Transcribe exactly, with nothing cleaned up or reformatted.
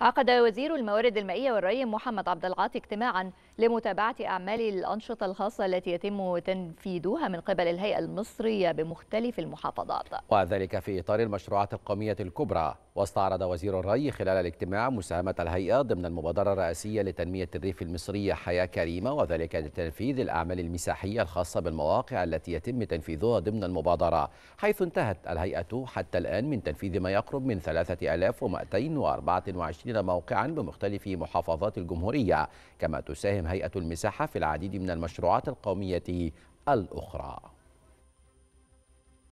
عقد وزير الموارد المائية والري محمد عبد اجتماعا لمتابعة أعمال الأنشطة الخاصة التي يتم تنفيذها من قبل الهيئة المصرية بمختلف المحافظات، وذلك في إطار المشروعات القومية الكبرى. واستعرض وزير الري خلال الاجتماع مساهمة الهيئة ضمن المبادرة الرئاسية لتنمية الريف المصرية حياة كريمة، وذلك لتنفيذ الأعمال المساحية الخاصة بالمواقع التي يتم تنفيذها ضمن المبادرة، حيث انتهت الهيئة حتى الآن من تنفيذ ما يقرب من ثلاثة آلاف ومئتين وأربعة وعشرين موقعا بمختلف محافظات الجمهورية، كما تساهم هيئة المساحة في العديد من المشروعات القومية الأخرى.